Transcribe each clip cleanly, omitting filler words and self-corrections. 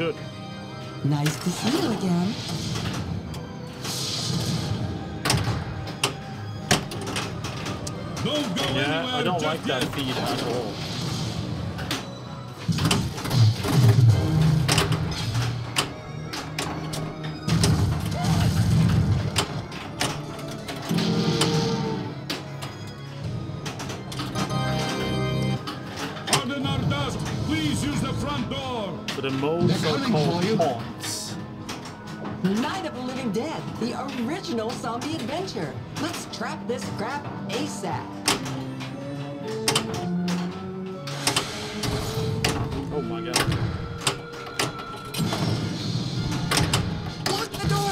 Understood. Nice to see you again. Don't go anywhere, I don't like that feed at all. The most so-called haunts. Night of the Living Dead, the original zombie adventure. Let's trap this crap ASAP. Oh my god. Lock the door.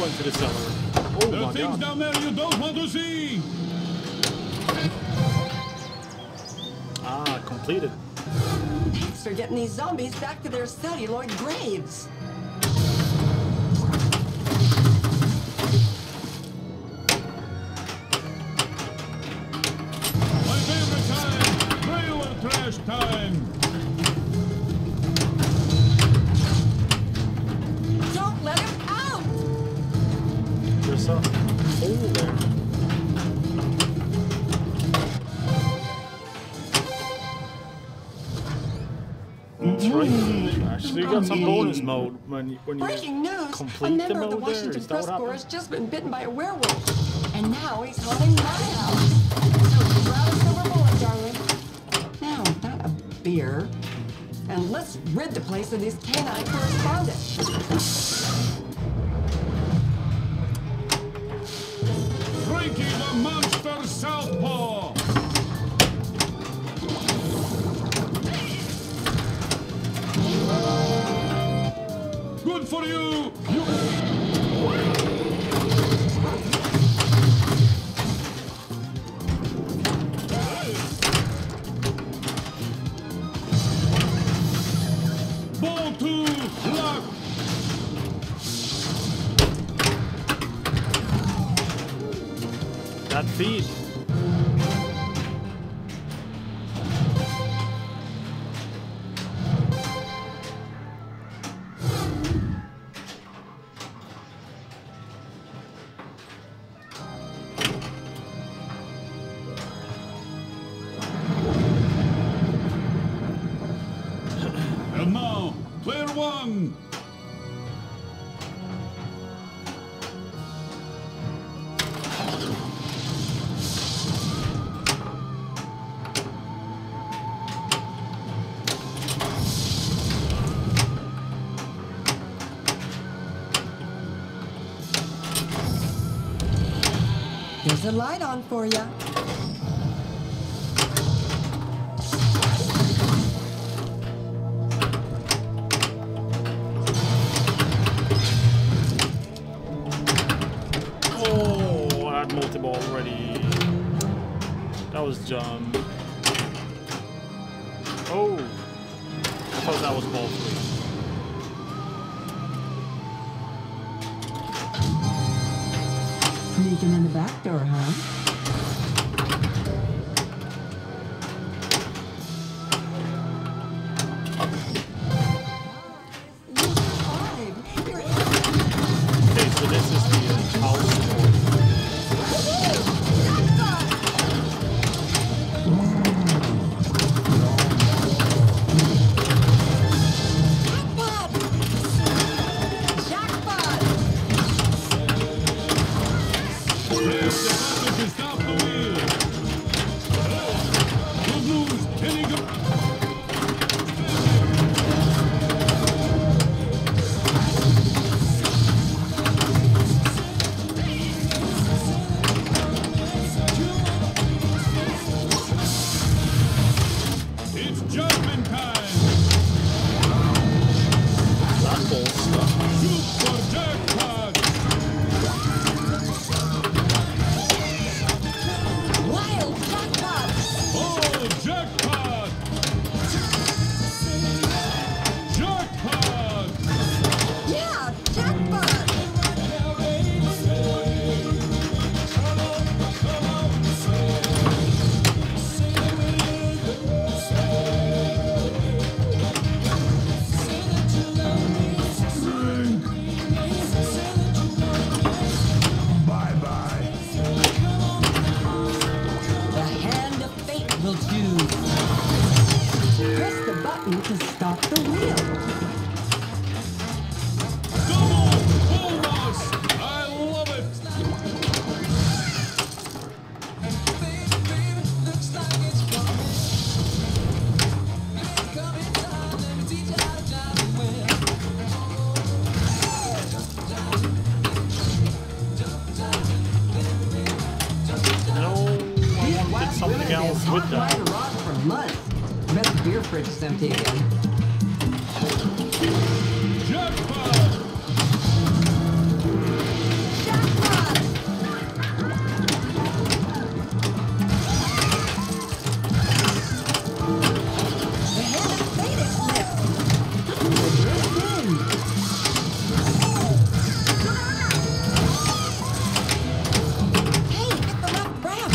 Into the cellar. Oh, there are things down there you don't want to see. Ah, completed. Thanks for getting these zombies back to their study, Lloyd Graves. My favorite time, railroad trash time. You got some bonus mode when you Breaking news, complete the mode. A member of the Washington Press Corps has just been bitten by a werewolf, and now he's haunting my house. So grab a silver bullet, darling. Now, not a beer. And let's rid the place of these canine correspondents. Frankie the monster southpaw. Good for you! Ball to block! That feed. There's a light on for ya. Oh, I had multiple already. That was dumb. Oh, I thought that was ball three. Sneaking in the back door, huh? Okay, so this is the button to stop the wheel. Double bull roast! I love it! No, I want to get something else with that. I bet the beer fridge is empty again. Jackpot! Jackpot! They haven't made it yet. Hey, get the left grab.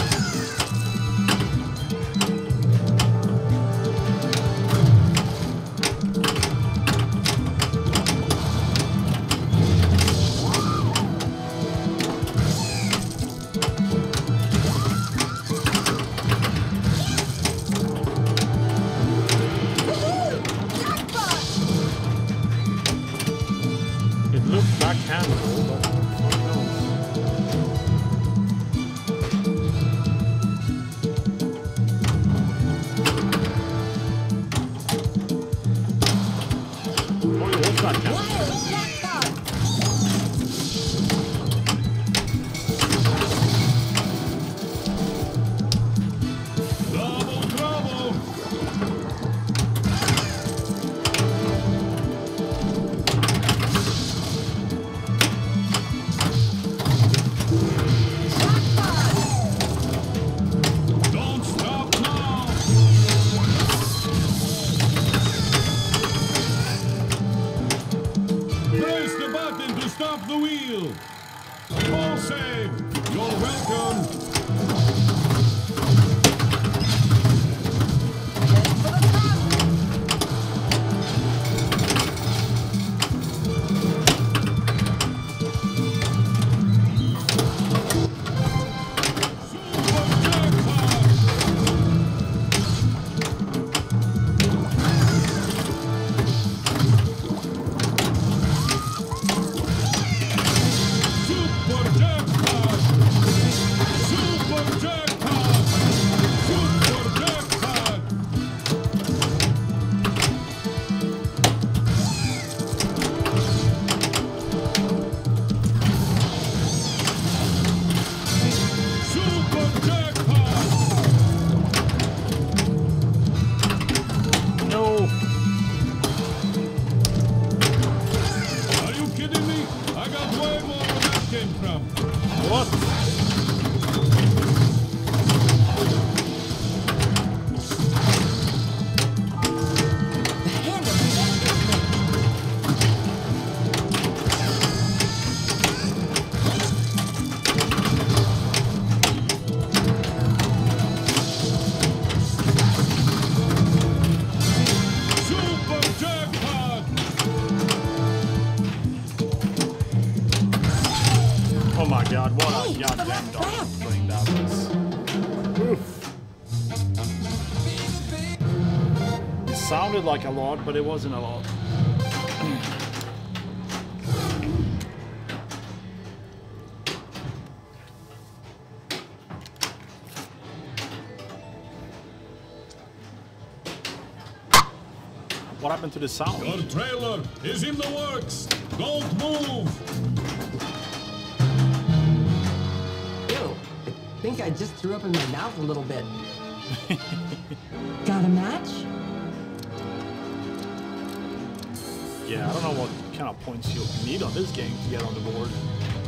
Sounded like a lot, but it wasn't a lot. What happened to the sound? Your trailer is in the works. Don't move. Ew, I think I just threw up in my mouth a little bit. Got a match? Yeah, I don't know what kind of points you'll need on this game to get on the board.